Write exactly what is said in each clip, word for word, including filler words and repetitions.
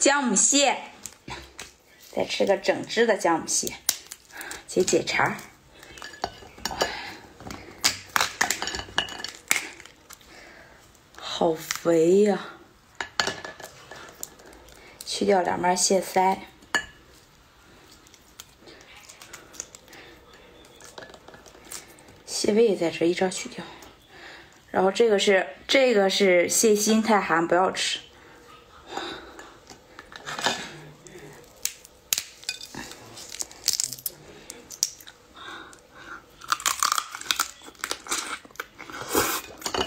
姜母蟹，再吃个整只的姜母蟹，解解馋。好肥呀、啊！去掉两瓣蟹腮。 蟹胃在这一招取掉，然后这个是这个是蟹心太寒，不要吃。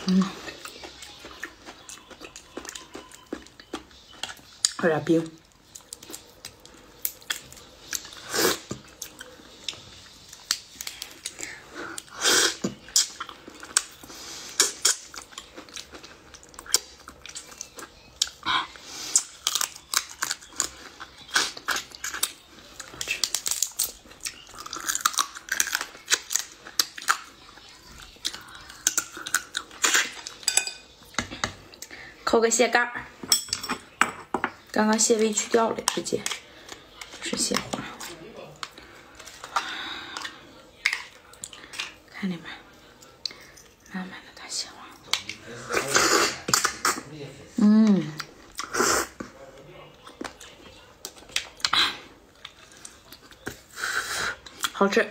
嗯，有点冰。 抠个蟹盖，刚刚蟹胃去掉了，直接就是蟹黄。看里面，满满的大蟹黄。嗯，好吃。